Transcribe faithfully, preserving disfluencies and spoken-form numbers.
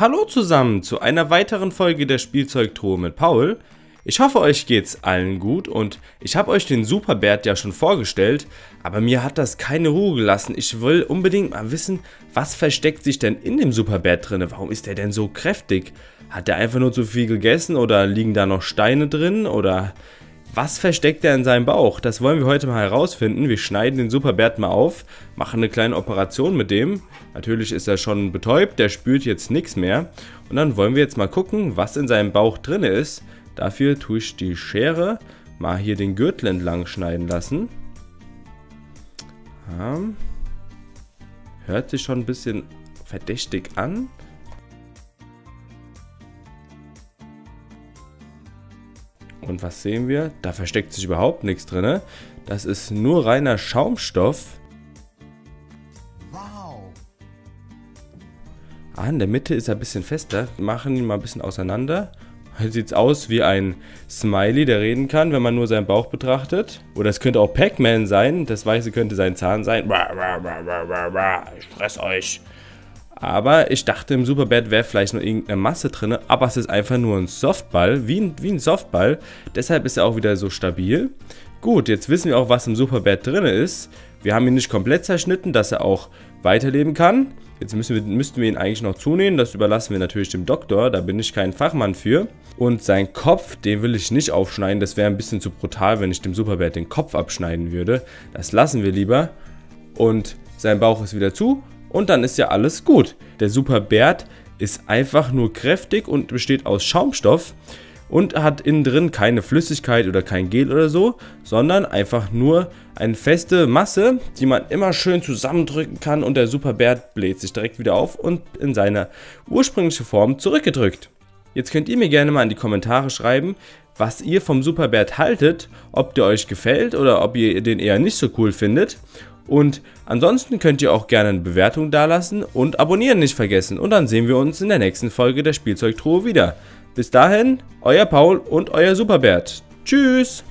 Hallo zusammen zu einer weiteren Folge der Spielzeugtruhe mit Paul. Ich hoffe, euch geht's allen gut und ich habe euch den Super Bert ja schon vorgestellt, aber mir hat das keine Ruhe gelassen. Ich will unbedingt mal wissen, was versteckt sich denn in dem Super Bert drin? Warum ist der denn so kräftig? Hat der einfach nur zu viel gegessen oder liegen da noch Steine drin oder was versteckt er in seinem Bauch? Das wollen wir heute mal herausfinden. Wir schneiden den Super Bert mal auf, machen eine kleine Operation mit dem. Natürlich ist er schon betäubt, der spürt jetzt nichts mehr und dann wollen wir jetzt mal gucken, was in seinem Bauch drin ist. Dafür tue ich die Schere mal hier den Gürtel entlang schneiden lassen. Ja. Hört sich schon ein bisschen verdächtig an. Und was sehen wir? Da versteckt sich überhaupt nichts drin. Das ist nur reiner Schaumstoff. Wow. Ah, in der Mitte ist er ein bisschen fester. Wir machen ihn mal ein bisschen auseinander. Sieht es aus wie ein Smiley, der reden kann, wenn man nur seinen Bauch betrachtet. Oder es könnte auch Pac-Man sein. Das Weiße könnte sein Zahn sein. Ich stress euch. Aber ich dachte, im Super Bert wäre vielleicht noch irgendeine Masse drin. Aber es ist einfach nur ein Softball. Wie ein, wie ein Softball. Deshalb ist er auch wieder so stabil. Gut, jetzt wissen wir auch, was im Super Bert drin ist. Wir haben ihn nicht komplett zerschnitten, dass er auch weiterleben kann. Jetzt müssen wir, müssten wir ihn eigentlich noch zunehmen, das überlassen wir natürlich dem Doktor, da bin ich kein Fachmann für. Und seinen Kopf, den will ich nicht aufschneiden, das wäre ein bisschen zu brutal, wenn ich dem Super Bert den Kopf abschneiden würde. Das lassen wir lieber. Und sein Bauch ist wieder zu und dann ist ja alles gut. Der Super Bert ist einfach nur kräftig und besteht aus Schaumstoff und hat innen drin keine Flüssigkeit oder kein Gel oder so, sondern einfach nur eine feste Masse, die man immer schön zusammendrücken kann und der Super Bert bläht sich direkt wieder auf und in seine ursprüngliche Form zurückgedrückt. Jetzt könnt ihr mir gerne mal in die Kommentare schreiben, was ihr vom Super Bert haltet, ob der euch gefällt oder ob ihr den eher nicht so cool findet. Und ansonsten könnt ihr auch gerne eine Bewertung dalassen und abonnieren nicht vergessen. Und dann sehen wir uns in der nächsten Folge der Spielzeugtruhe wieder. Bis dahin, euer Paul und euer Super Bert. Tschüss!